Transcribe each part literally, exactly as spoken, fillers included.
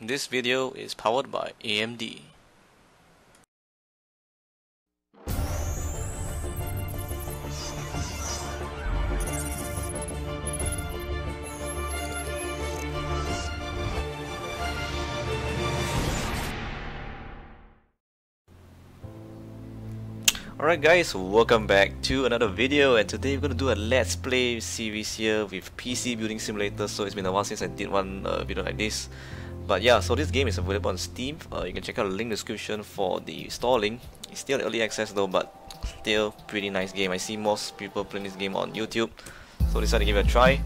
This video is powered by A M D. Alright guys, welcome back to another video, and today we're gonna do a Let's Play series here with P C Building Simulator. So it's been a while since I did one uh, video like this. But yeah, so this game is available on Steam. Uh, you can check out the link in the description for the store link. It's still early access though, but still pretty nice game. I see most people playing this game on YouTube, so I decided to give it a try.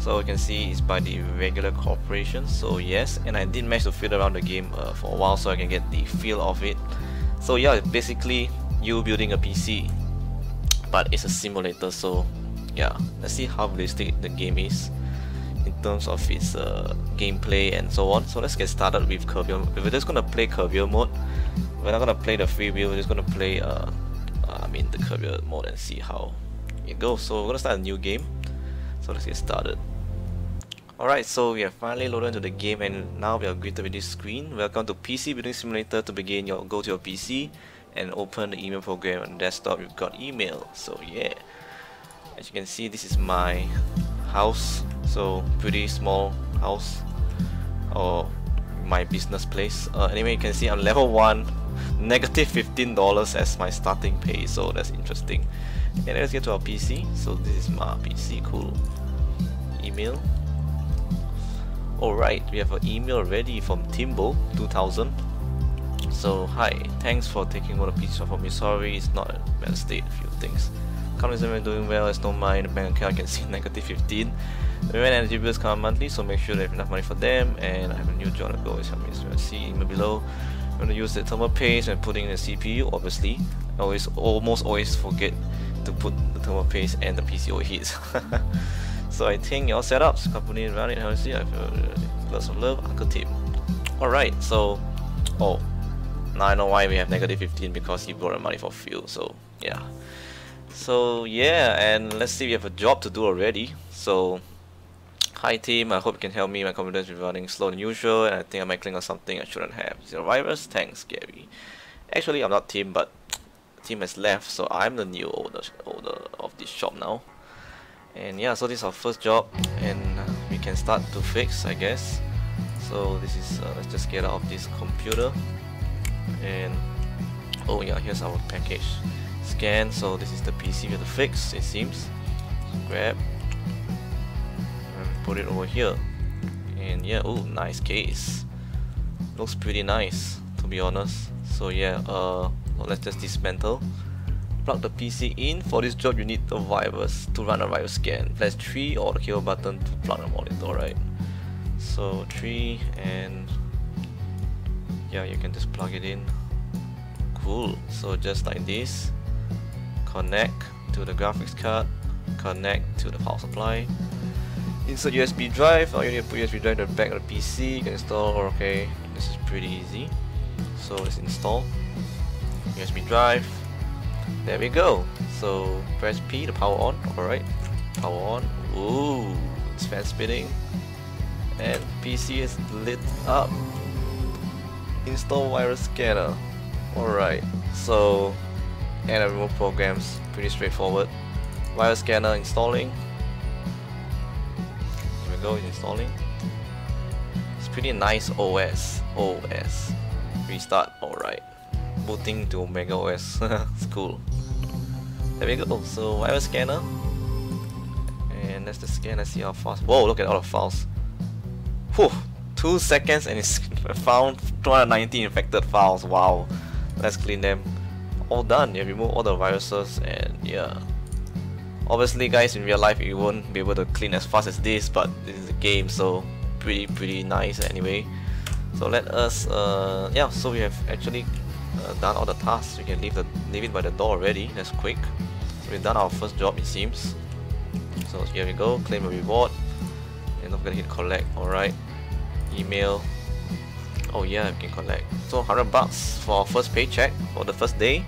So you can see it's by the Regular Corporation, so yes. And I did manage to feel around the game uh, for a while so I can get the feel of it. So yeah, basically you building a P C, but it's a simulator. So yeah, let's see how realistic the game is in terms of its uh, gameplay and so on. So let's get started with career. We're just gonna play career mode. We're not gonna play the freewheel. We're just gonna play uh, I mean the career mode and see how it goes. So we're gonna start a new game. So let's get started. Alright, so we have finally loaded into the game, and now we are greeted with this screen. Welcome to P C Building Simulator. To begin, your go to your P C and open the email program on desktop. You've got email, so yeah. As you can see, this is my house, so pretty small house, or my business place. Uh, anyway, you can see I'm level one, negative fifteen dollars as my starting pay, so that's interesting. And let's get to our P C. So this is my P C, cool. Email. Alright, we have an email ready from Timbo two thousand. So, hi, thanks for taking all the picture for me. Sorry, it's not a bad state, a few things. Companies are doing well, it's no mind. The bank account, I can see negative fifteen. The rent and the bills come monthly, so make sure they have enough money for them. And I have a new job to go, it's helping me see email below. I'm going to use the thermal paste and putting in the C P U, obviously. I always, almost always forget to put the thermal paste and the P C O heats. So, I think you're all set up. So company running, how is it? I feel lots of love, Uncle Tim. Alright, so, oh. Now I know why we have negative fifteen, because he borrowed money for fuel. So yeah, so yeah, and let's see, we have a job to do already. So hi team, I hope you can help me. My computer is running slower than usual, and I think I might click on something I shouldn't have. Zero virus, thanks Gary. Actually, I'm not Tim, but Tim has left, so I'm the new owner, owner of this shop now. And yeah, so this is our first job, and we can start to fix, I guess. So this is uh, let's just get out of this computer. And oh yeah, here's our package scan. So this is the P C we have to fix, it seems. Grab and put it over here. And yeah, oh, nice case, looks pretty nice to be honest. So yeah, uh well, let's just dismantle, plug the P C in. For this job you need a virus to run a virus scan. Press three or the kill button to plug the monitor, right? So three, and yeah, you can just plug it in. Cool, so just like this, connect to the graphics card, connect to the power supply, insert U S B drive. Now you need to put U S B drive in the back of the P C. You can install, okay, this is pretty easy. So let's install U S B drive. There we go. So press P to power on. Alright, power on. Ooh, it's fan spinning and P C is lit up. Install virus scanner. Alright, so, and I remove programs, pretty straightforward. Virus scanner installing. Here we go, it's installing. It's pretty nice O S. O S. Restart, alright. Booting to Mega O S. It's cool. There we go, so virus scanner. And that's the scan, let's see how fast. Whoa, look at all the files. Whew! two seconds and it's found two hundred ninety infected files. Wow, let's clean them. All done, you remove all the viruses. And yeah, obviously guys, in real life you won't be able to clean as fast as this, but this is a game, so pretty pretty nice anyway. So let us uh, yeah, so we have actually uh, done all the tasks. We can leave the leave it by the door already. That's quick. So we've done our first job, it seems. So here we go, claim a reward, and don't forget to hit collect. Alright, email. Oh yeah, we can collect. So one hundred bucks for our first paycheck for the first day.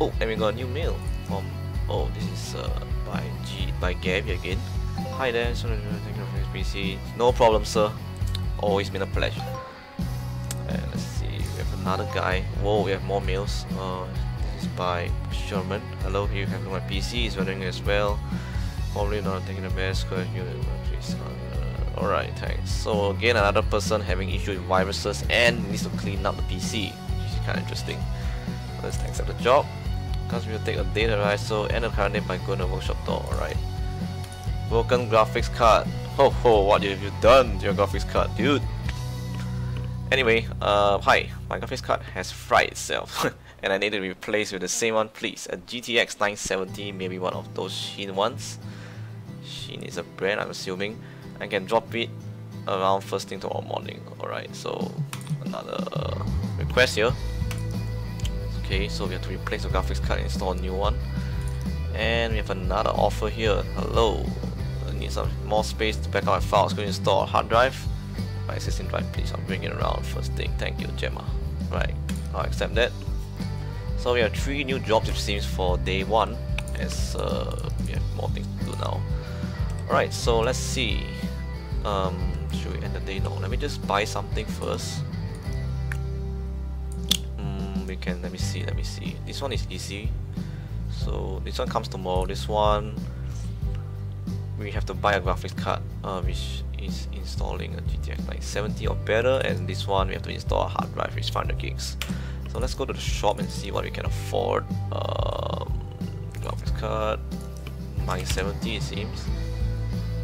Oh, and we got a new mail from, oh, this is uh, by G by Gabby again. Hi there, so thank you for this P C. No problem, sir. always been a pleasure. And let's see, we have another guy. Whoa, we have more mails. Uh, this is by Sherman. Hello, here you have my P C, is running as well. Probably not taking the best. Alright, thanks. So again, another person having issue with viruses and needs to clean up the P C, which is kind of interesting. Let's accept the job. Because we will take a data I S O and a current date by going to the workshop door. Alright. Broken graphics card. Ho ho, what have you done to your graphics card, dude? Anyway, uh, hi, my graphics card has fried itself and I need to replace with the same one, please. A G T X nine seventy, maybe one of those Sheen ones. Sheen is a brand, I'm assuming. I can drop it around first thing tomorrow morning. Alright, so another uh, request here. Okay, so we have to replace the graphics card and install a new one. And we have another offer here. Hello, I need some more space to back up my files. Going to install a hard drive. My existing drive, please. I'll bring it around first thing. Thank you, Gemma. Right, I'll accept that. So we have three new jobs, it seems, for day one, as uh, we have more things to do now. Alright, so let's see. Um, should we end the day? No, let me just buy something first. Mm, we can, let me see, let me see. This one is easy. So this one comes tomorrow. This one, we have to buy a graphics card, uh, which is installing a G T X nine seventy or better. And this one, we have to install a hard drive, which is five hundred gigs. So let's go to the shop and see what we can afford. Um, graphics card, nine seventy it seems.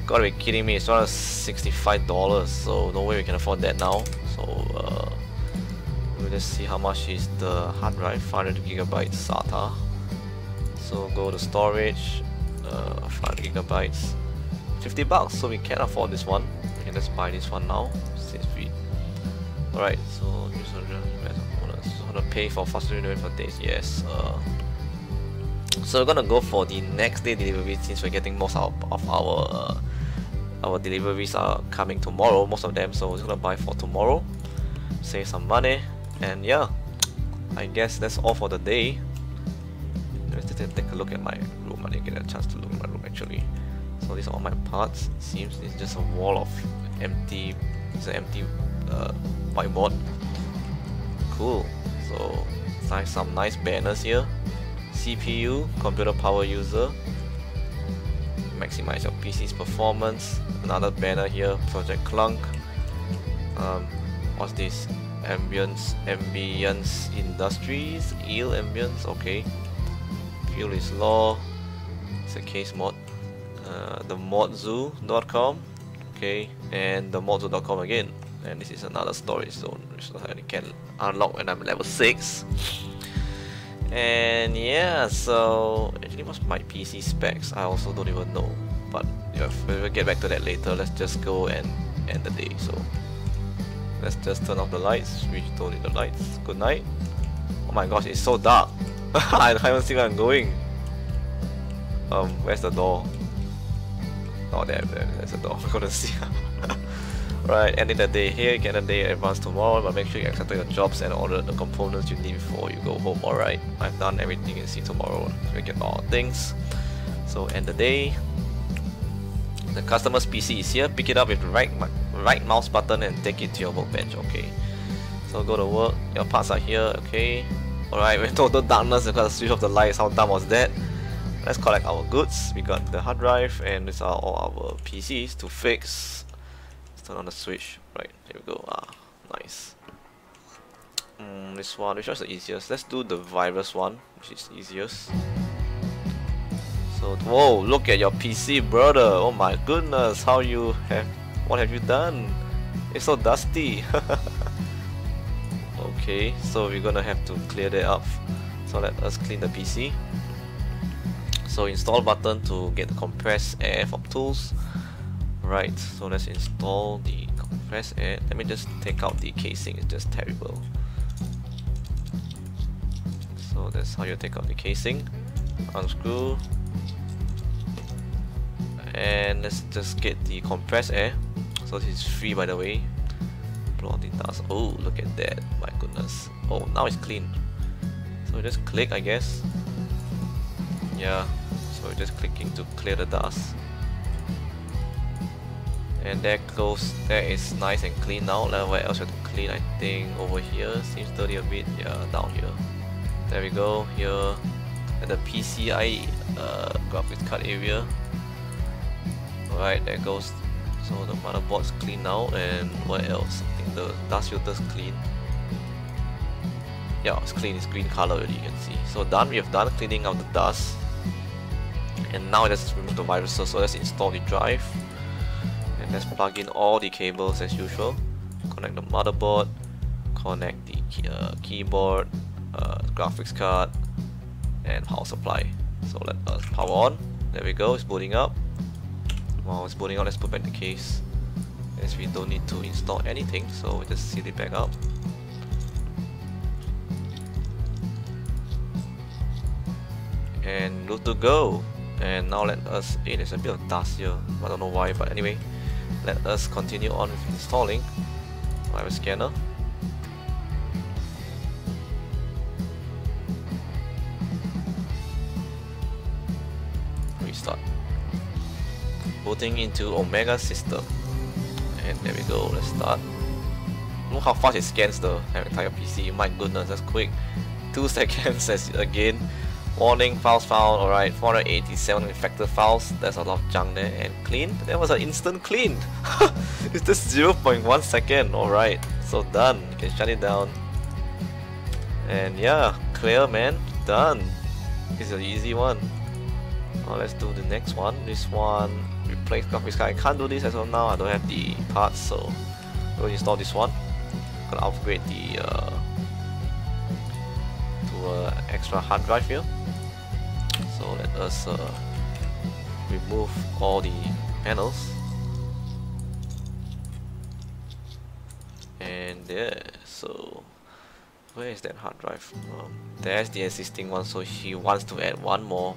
Gotta be kidding me, it's around sixty-five dollars, so no way we can afford that now. So uh, we'll just see how much is the hard drive, five hundred gigabytes SATA. So go to storage, uh, five hundred gigabytes, fifty bucks. So we can afford this one. We can just buy this one now since we. Alright, so I'm gonna pay for faster delivery for days. Yes. Uh, so we're gonna go for the next day delivery since we're getting most of, of our uh, our deliveries are coming tomorrow. Most of them. So we're gonna buy for tomorrow, save some money, and yeah, I guess that's all for the day. Let's just take a look at my room. I didn't get a chance to look at my room actually. So these are all my parts. It seems it's just a wall of empty. It's an empty uh, whiteboard. Cool. So it's like some nice banners here. C P U, computer power user. Maximize your P C's performance. Another banner here. Project Clunk. Um, what's this? Ambience. Ambience Industries. Eel Ambience. Okay. Fuel is law. It's a case mod. Uh, the modzoo dot com. Okay, and the modzoo dot com again. And this is another storage zone, which I can unlock when I'm level six. And yeah, so actually, what's my P C specs? I also don't even know. But yeah, we'll get back to that later. Let's just go and end the day. So let's just turn off the lights. We don't need the lights. Good night. Oh my gosh, it's so dark. I can't even see where I'm going. Um, where's the door? Oh, there, there there's the door. I couldn't see. Right, ending the day here. You can end the day in advance tomorrow, but make sure you accept your jobs and order the components you need before you go home. Alright, I've done everything. You can see tomorrow. We get all things. So end the day. The customer's P C is here. Pick it up with the right right mouse button and take it to your workbench. Okay. So go to work. Your parts are here. Okay. Alright, with total darkness because the switch off the lights, how dumb was that? Let's collect our goods. We got the hard drive and these are all our P Cs to fix. Let's turn on the switch. Right, there we go. Ah, nice. Mm, this one, which one's the easiest? Let's do the virus one, which is easiest. So, whoa, look at your P C, brother. Oh my goodness, how you have, what have you done? It's so dusty. Okay, so we're gonna have to clear that up. So let us clean the P C. So install button to get the compressed air from tools. Right, so let's install the compressed air. Let me just take out the casing, it's just terrible. So that's how you take out the casing. Unscrew. And let's just get the compressed air. So this is free, by the way. Oh, look at that, my goodness. Oh, now it's clean. So just click, I guess. Yeah, so just clicking to clear the dust. And that goes, that is nice and clean now. Now where else you have to clean? I think over here seems dirty a bit. Yeah, down here. There we go. Here at the P C I uh, graphics card area. Alright, that goes. So the motherboard's clean now, and what else? I think the dust filter's clean. Yeah, it's clean. It's green color already. You can see. So done. We have done cleaning out the dust. And now let's remove the viruses. So let's install the drive. And let's plug in all the cables as usual. Connect the motherboard. Connect the key, uh, keyboard, uh, graphics card, and power supply. So let us power on. There we go. It's booting up. While it's booting up, let's put back the case, as we don't need to install anything. So we just seal it back up. And good to go. And now let us, hey, there's a bit of dust here, I don't know why, but anyway, let us continue on with installing my scanner. Restart. Booting into Omega system. And there we go, let's start. Look how fast it scans the entire P C, my goodness, that's quick. two seconds as again. Warning, files found. Alright, four hundred eighty-seven infected files. There's a lot of junk there. And clean. That was an instant clean. It's just zero point one second. Alright, so done. You can shut it down. And yeah, clear, man. Done. This is an easy one. Now let's do the next one. This one, replace graphics card. I can't do this as of now. I don't have the parts, so I'm going to install this one. I'm going to upgrade the uh, to an uh, extra hard drive here. So let us uh, remove all the panels. And yeah, so where is that hard drive? Um, there's the existing one, so she wants to add one more.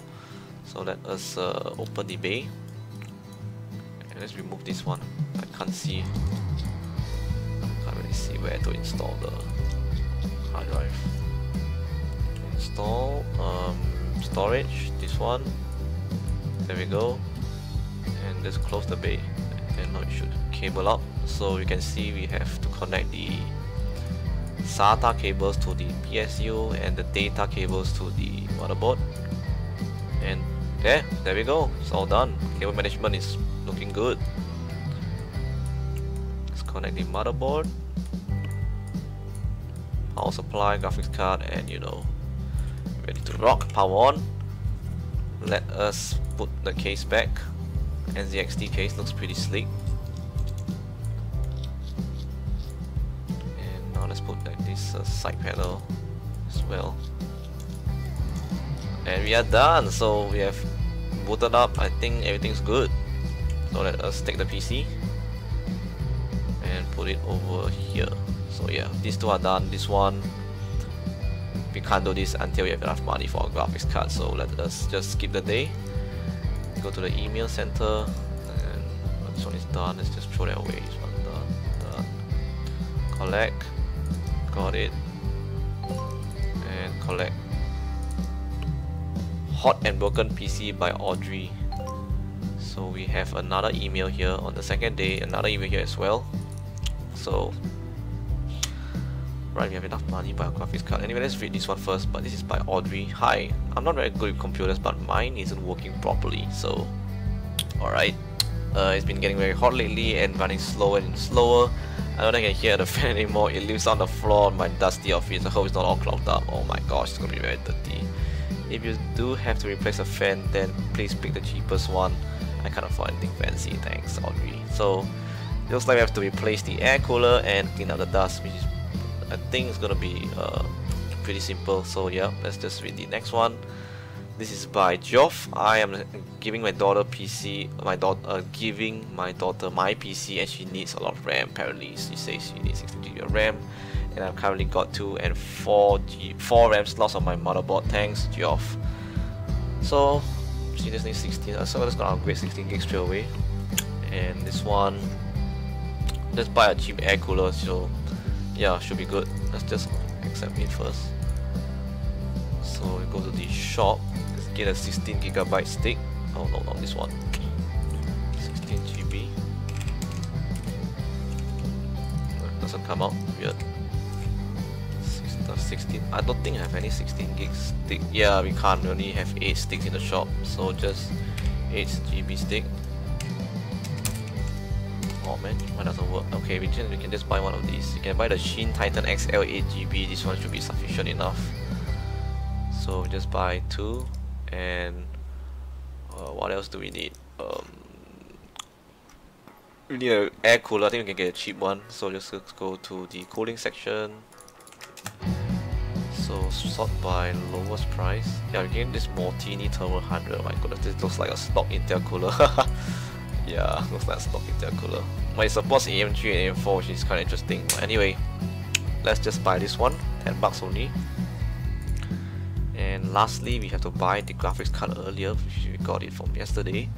So let us uh, open the bay. And let's remove this one. I can't see. I can't really see where to install the hard drive. Install, um, storage, this one. There we go. And just close the bay. And now it should cable up. So you can see we have to connect the SATA cables to the P S U and the data cables to the motherboard. And yeah, there we go. It's all done. Cable management is looking good. Let's connect the motherboard, power supply, graphics card, and you know, ready to rock. Power on. Let us put the case back. N Z X T case looks pretty sleek. And now let's put back this uh, side panel as well. And we are done. So we have booted up. I think everything's good. So let us take the P C and put it over here. So yeah, these two are done. This one, we can't do this until we have enough money for a graphics card, so let us just skip the day. Go to the email center, and this one is done. Let's just throw that away. This one done, done. Collect, got it, and collect. Hot and Broken P C by Audrey. So we have another email here on the second day, another email here as well. So right, we have enough money by our graphics card. Anyway, let's read this one first, but this is by Audrey. Hi, I'm not very good with computers, but mine isn't working properly, so alright. Uh, it's been getting very hot lately and running slower and slower. I don't think I can hear the fan anymore. It lives on the floor on my dusty office. I hope it's not all clogged up. Oh my gosh, it's gonna be very dirty. If you do have to replace a fan, then please pick the cheapest one. I can't afford anything fancy, thanks Audrey. So looks like we have to replace the air cooler and clean out the dust, which is, I think it's gonna be uh, pretty simple. So yeah, let's just read the next one. This is by Geoff. I am giving my daughter P C, my daughter uh, giving my daughter my P C, and she needs a lot of RAM. Apparently, she says she needs sixty gigabytes of RAM, and I've currently got two and four G four RAM slots on my motherboard. Thanks, Geoff. So she just needs sixteen. So I'm just gonna upgrade sixteen gigs straight away. And this one, just buy a cheap air cooler. So yeah, should be good. Let's just accept it first. So we go to the shop. Let's get a sixteen gigabyte stick. Oh no, not this one. sixteen G B. doesn't come out. Weird. sixteen. I don't think I have any sixteen gig stick. Yeah, we can't. We only have eight sticks in the shop, so just eight G B stick. Oh man, why doesn't work? Okay, we can we can just buy one of these. You can buy the Sheen Titan X L eight G B. This one should be sufficient enough. So just buy two, and uh, what else do we need? Um, we need an air cooler. I think we can get a cheap one. So just let's go to the cooling section. So sort by lowest price. Yeah, again, this Montini Turbo one hundred. Oh my goodness, this looks like a stock Intel cooler. Yeah, looks like a stock Intel cooler. But it supports A M three and A M four, which is kind of interesting. But anyway, let's just buy this one, ten bucks only. And lastly, we have to buy the graphics card earlier, which we got it from yesterday.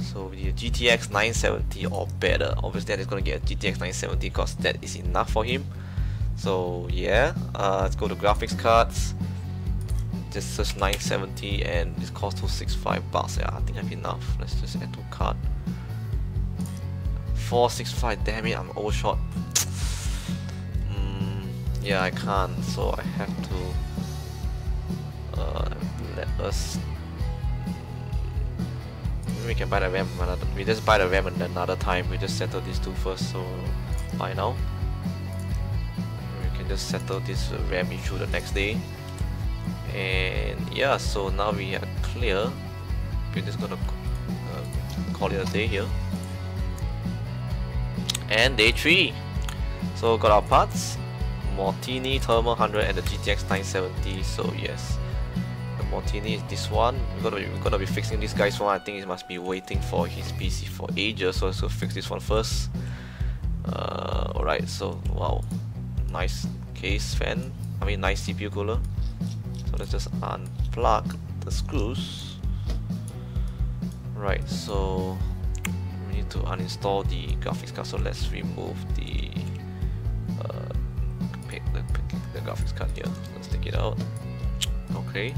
So we need a G T X nine seventy or better. Obviously, I'm just gonna get a G T X nine seventy because that is enough for him. So yeah, uh, let's go to graphics cards. Just search nine seventy and it costs two sixty-five bucks. Yeah, I think I've enough. Let's just add to cart. four sixty-five. Damn it, I'm overshot. Mm, yeah, I can't. So I have to. Uh, let us. Maybe we can buy the RAM. Another. We just buy the RAM and another time. We just settle these two first. So buy now. Just settle this RAM issue the next day, and yeah, so now we are clear. We're just gonna uh, call it a day here, and day three. So got our parts, Montini Thermal one hundred and the G T X nine seventy. So yes, the Montini is this one. We're gonna be, we're gonna be fixing this guy's one. I think it must be waiting for his P C for ages. So let's go fix this one first. Uh, all right. So wow. Nice case fan, I mean nice C P U cooler. So let's just unplug the screws. Right, so we need to uninstall the graphics card. So let's remove the uh, pick the, pick the graphics card here. Let's take it out. Okay.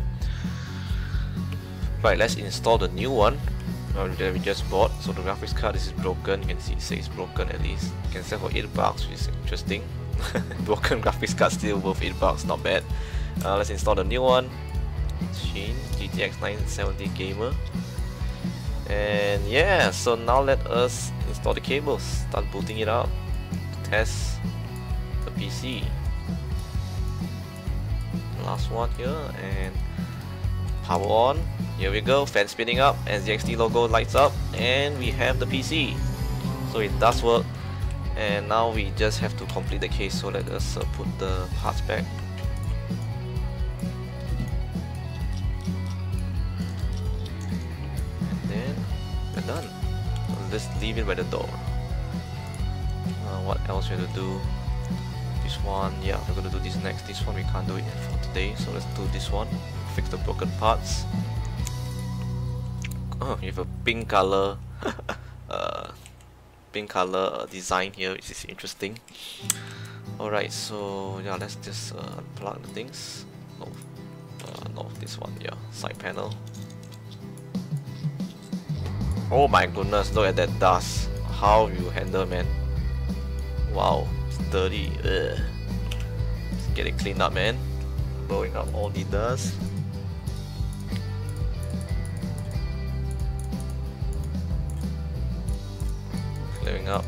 Right, let's install the new one that we just bought. So the graphics card, this is broken. You can see it says broken at least. You can sell for eight bucks, which is interesting. Broken graphics card still worth eight bucks, not bad. Uh, let's install the new one, Sheen G T X nine seventy Gamer. And yeah, so now let us install the cables, start booting it up, test the P C. Last one here, and power on. Here we go, fan spinning up, N Z X T logo lights up, and we have the P C. So it does work. And now we just have to complete the case, so let us uh, put the parts back. And then we're done. So let's leave it by the door. Uh, what else we have to do? This one, yeah, we're gonna do this next. This one we can't do it for today, so let's do this one. Fix the broken parts. Oh, you have a pink color. uh, pink color uh, design here, which is interesting. Alright, so yeah, let's just uh, unplug the things. No, uh, no, this one, yeah, side panel. Oh my goodness, look at that dust. How you handle, man? Wow, it's dirty. Ugh. Let's get it cleaned up, man. Blowing up all the dust. Up.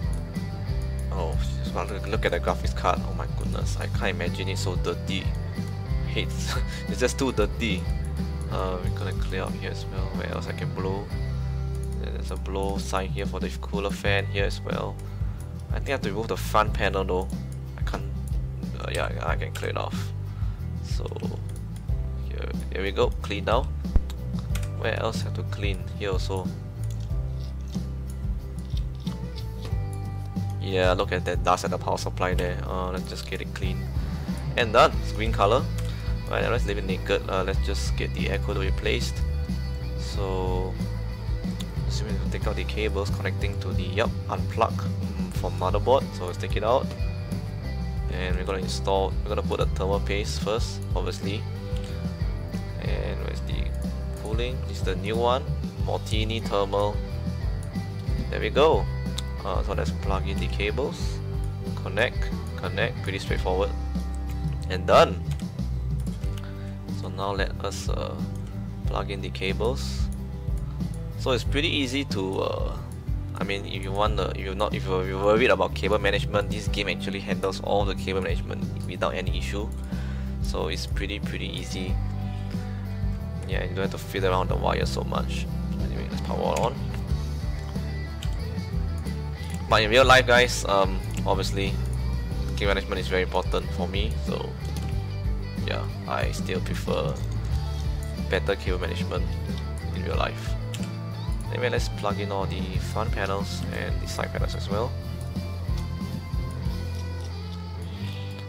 Oh, just want to look at the graphics card. Oh my goodness, I can't imagine it's so dirty. I hate it. It's just too dirty. Uh, we're gonna clear up here as well. Where else I can blow? There's a blow sign here for the cooler fan here as well. I think I have to remove the front panel though. I can't. Uh, yeah, I can clear it off. So here, here we go. Clean now. Where else I have to clean? Here also. Yeah, look at that dust at the power supply there. Uh, let's just get it clean. And done! It's green color. Alright, let's leave it naked. Uh, let's just get the air cooler replaced. So, assuming we take out the cables connecting to the, yup, unplug from motherboard. So let's take it out. And we're gonna install, we're gonna put a thermal paste first, obviously. And where's the cooling? This is the new one, Montini Thermal. There we go. Uh, so let's plug in the cables. Connect, connect, pretty straightforward. And done! So now let us uh, plug in the cables. So it's pretty easy to, uh, I mean, if you want, uh, if you're not, if you're worried about cable management, this game actually handles all the cable management without any issue. So it's pretty, pretty easy. Yeah, you don't have to fiddle around the wire so much. Anyway, let's power on. But in real life, guys, um, obviously, cable management is very important for me. So yeah, I still prefer better cable management in real life. Anyway, let's plug in all the front panels and the side panels as well.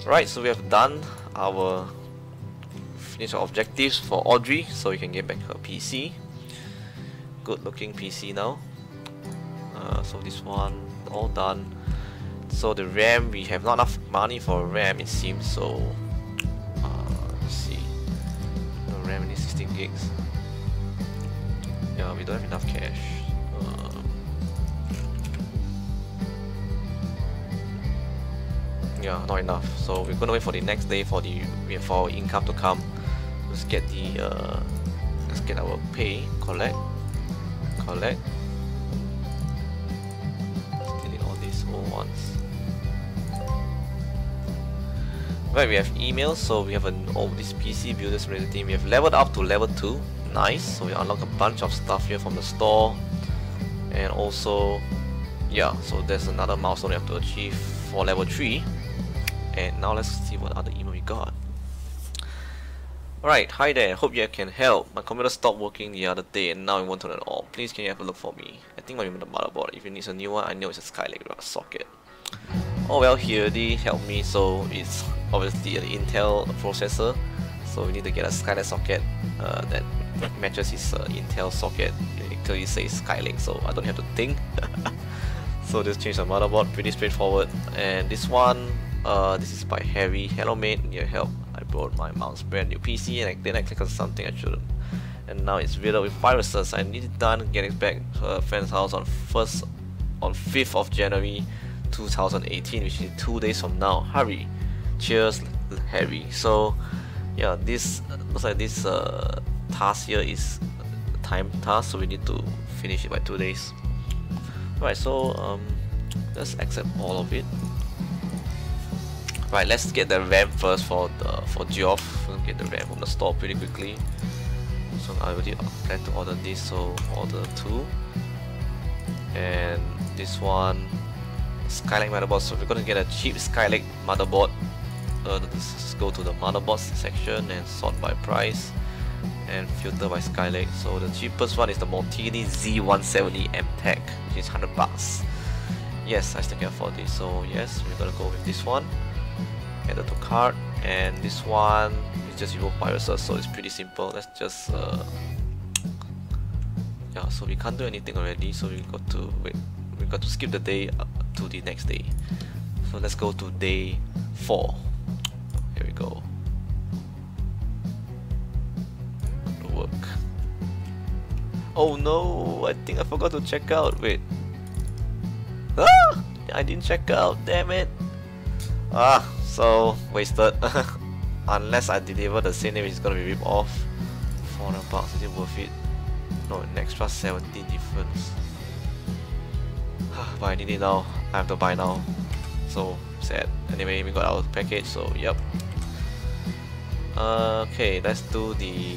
Right, so we have done our finished our objectives for Audrey, so we can get back her P C. Good looking P C now. Uh, so this one, all done. So the RAM, we have not enough money for RAM it seems, so uh, let's see. The RAM is sixteen gigs. Yeah, we don't have enough cash. Um, yeah, not enough. So we're gonna wait for the next day for the for our income to come. Let's get the uh, let's get our pay. Collect, collect. Let's delete all these old ones. Right, we have emails. So we have an oh, this P C Building Simulator team. We have leveled up to level two. Nice, so we unlock a bunch of stuff here from the store, and also yeah, so there's another milestone we have to achieve for level three. And now let's see what other email we got. Alright, hi there, hope you can help. My computer stopped working the other day and now it won't turn at all. Please can you have a look for me? I think I remember the motherboard. If you need a new one, I know it's a Skylake socket. Oh well, here they help me. So it's obviously an Intel processor, so we need to get a Skylake socket uh, that matches his uh, Intel socket. It clearly says Skylake, so I don't have to think. So just change the motherboard, pretty straightforward. And this one, uh, this is by Harry. Hello mate, need your help. I bought my mom's brand new P C and I, then I clicked on something I shouldn't, and now it's riddled with viruses. I need it done, getting back to her friend's house on first, on fifth of January two thousand eighteen, which is two days from now. Hurry, cheers, Harry. So yeah, this looks like this. Uh, task here is time task, so we need to finish it by two days. Right, so um, let's accept all of it. Right, let's get the RAM first for the for Geoff. We'll get the RAM from the store pretty quickly. So I already plan to order this, so order two and this one Skylake motherboard. So if we're gonna get a cheap Skylake motherboard, uh, let's just go to the motherboard section and sort by price and filter by Skylake. So the cheapest one is the Montini Z one seventy M Tech, which is one hundred bucks. Yes, I still can afford this, so yes, we're gonna go with this one. Add it to cart, and this one is just remote viruses, so it's pretty simple. Let's just uh, yeah, so we can't do anything already, so we got to wait. We got to skip the day up to the next day. So let's go to day four. Here we go. Work. Oh no, I think I forgot to check out. Wait. Ah! I didn't check out, damn it. Ah, so wasted. Unless I deliver the same name, it's gonna be ripped off. four hundred bucks, is it worth it? No, an extra seventeen difference. But I need it now. I have to buy now. So sad. Anyway, we got our package, so yep. Uh, okay, let's do the.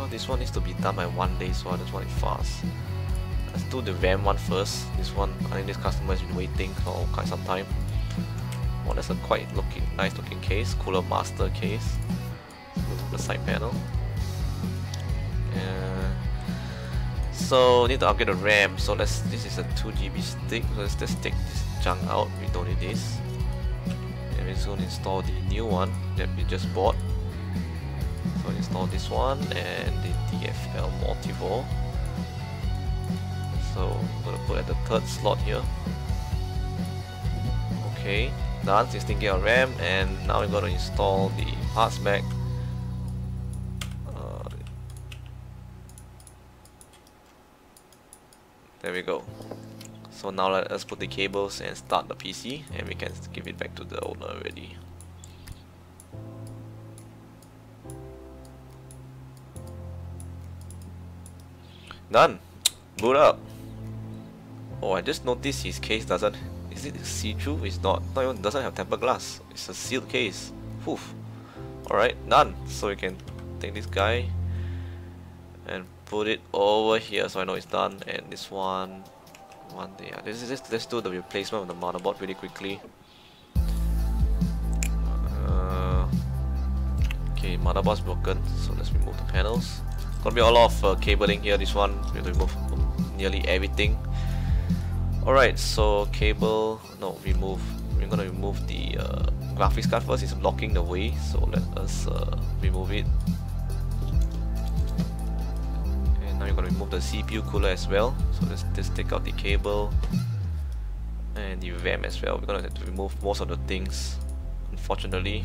Oh, this one needs to be done by one day, so I just want it fast. Let's do the RAM one first. This one, I think this customer has been waiting for quite some time. Oh, that's a quite looking, nice looking case, Cooler Master case. Let's go to the side panel. Uh, so need to upgrade the RAM. So let's. This is a two G B stick. So let's just take this junk out. We don't need this. And we're soon install the new one that we just bought. So install this one and the D F L Motivo. So I'm gonna put at the third slot here. Okay, done. Sixteen gig of RAM, and now we're gonna install the parts back. Uh, there we go. So now let us put the cables and start the P C, and we can give it back to the owner already. Done! Boot up! Oh, I just noticed his case doesn't... Is it see-through? It's not. Not even, doesn't have tempered glass. It's a sealed case. Poof! Alright, done! So we can take this guy and put it over here so I know it's done, and this one... One day, yeah. This is just, let's do the replacement of the motherboard really quickly. Uh, okay, motherboard's broken, so let's remove the panels. Gonna be a lot of uh, cabling here. This one we have to remove nearly everything. All right, so cable. No, remove. We're gonna remove the uh, graphics card first. It's blocking the way, so let us uh, remove it. Now you're going to remove the C P U cooler as well, so let's just take out the cable and the RAM as well. We're going to have to remove most of the things, unfortunately.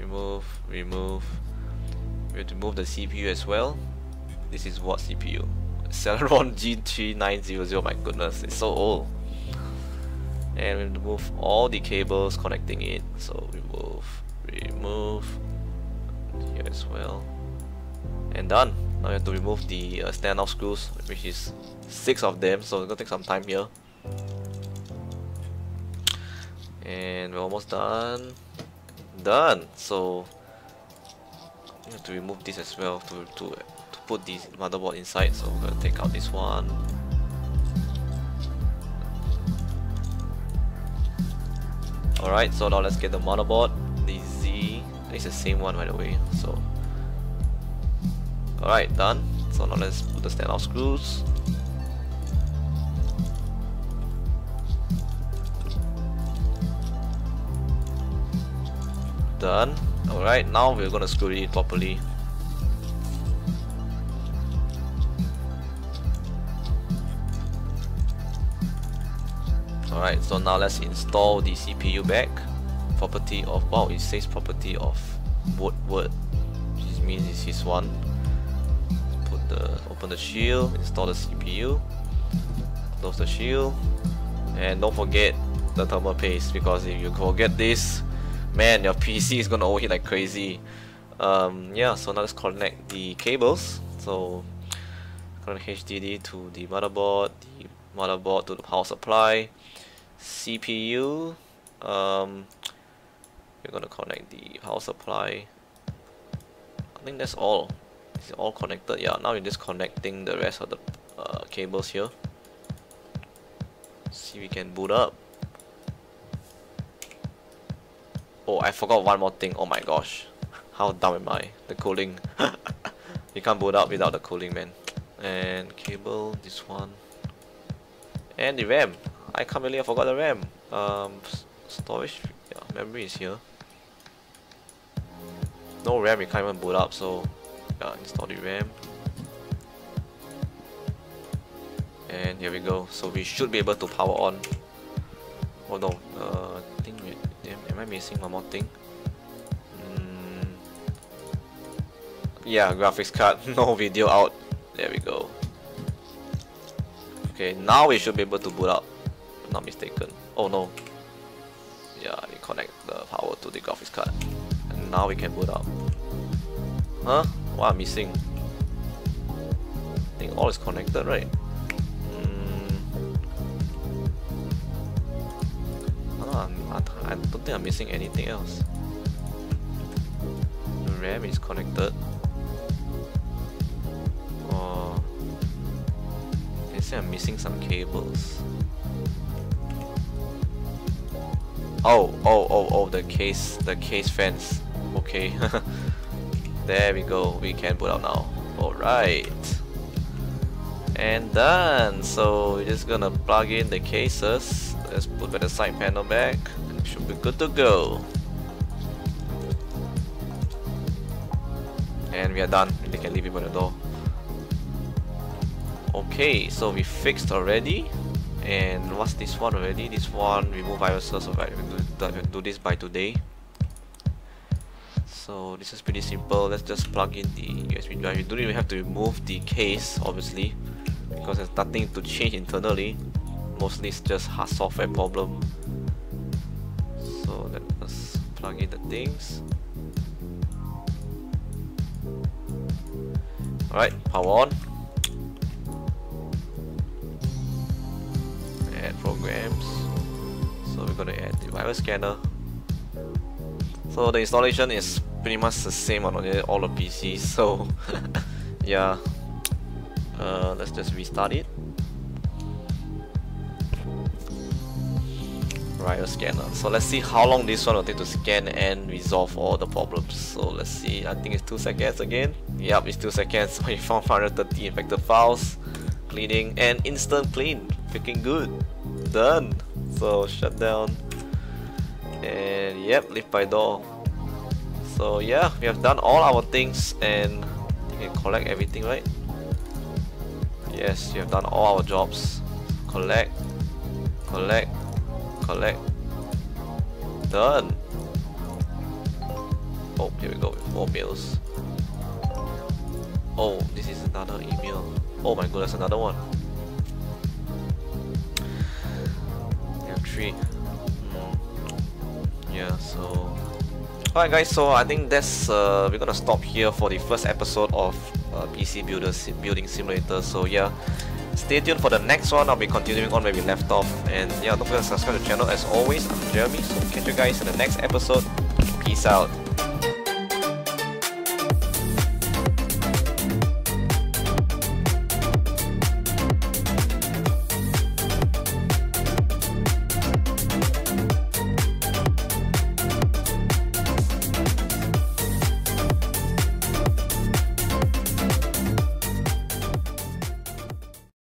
Remove, remove. We have to remove the C P U as well. This is what C P U? Celeron G three nine hundred, my goodness, it's so old. And we remove all the cables connecting it, so remove, remove, here as well. And done. Now we have to remove the uh, standoff screws, which is six of them, so it's gonna take some time here. And we're almost done. Done! So we have to remove this as well to, to, to put the motherboard inside, so we're gonna take out this one. Alright, so now let's get the motherboard. The Z, it's the same one by the way, so alright, done. So now let's put the standoff screws. Done. Alright, now we're gonna screw it in properly. Alright, so now let's install the C P U back. Property of, wow, it says property of boot word, which means it's his one. The, open the shield, install the C P U, close the shield, and don't forget the thermal paste, because if you forget this, man, your P C is gonna overheat like crazy. Um, yeah, so now let's connect the cables. So connect H D D to the motherboard, the motherboard to the power supply, C P U. Um, we're gonna connect the power supply. I think that's all. It's all connected. Yeah, now we're just connecting the rest of the uh, cables here. See, we can boot up. Oh, I forgot one more thing. Oh my gosh, how dumb am I? The cooling. You can't boot up without the cooling, man. And cable, this one, and the RAM. I can't believe I forgot the RAM. Um, storage, yeah, memory is here. No RAM, you can't even boot up. So yeah, install the RAM, and here we go. So we should be able to power on. Hold on, uh, I think we, am, am I missing one more thing? Mm. Yeah, graphics card, no video out. There we go. Okay, now we should be able to boot up. If I'm not mistaken. Oh no. Yeah, we connect the power to the graphics card, and now we can boot up. Huh? What I'm missing? I think all is connected, right? Mm. I don't think I'm missing anything else. The RAM is connected. Oh, I say I'm missing some cables. Oh, oh, oh, oh! The case, the case fence. Okay. There we go, we can boot up now. Alright. And done! So we're just gonna plug in the cases. Let's put the side panel back. Should be good to go. And we are done. They can leave it by the door. Okay, so we fixed already. And what's this one already? This one, remove viruses. Alright, we'll do this by today. So this is pretty simple. Let's just plug in the U S B drive. You don't even have to remove the case, obviously, because there's nothing to change internally. mostly it's just hard software problem. So let us plug in the things. Alright, power on. Add programs. So we're gonna add the virus scanner. So the installation is pretty much the same on all the P Cs, so yeah. Uh, let's just restart it. Virus scanner. So let's see how long this one will take to scan and resolve all the problems. So let's see. I think it's two seconds again. Yep, it's two seconds. So you found five hundred thirty infected files, cleaning and instant clean. Freaking good. Done. So shut down. And yep, leave by door. So yeah, we have done all our things and you can collect everything, right? Yes, we have done all our jobs. Collect, collect, collect. Done. Oh, here we go with more mails. Oh, this is another email. Oh my goodness, another one. We have three. Mm. Yeah, so. Alright guys, so I think that's uh, we're gonna stop here for the first episode of uh, P C Builder Sim Building Simulator. So yeah, stay tuned for the next one. I'll be continuing on where we left off. And yeah, don't forget to subscribe to the channel as always. I'm Jeremy, so catch you guys in the next episode. Peace out.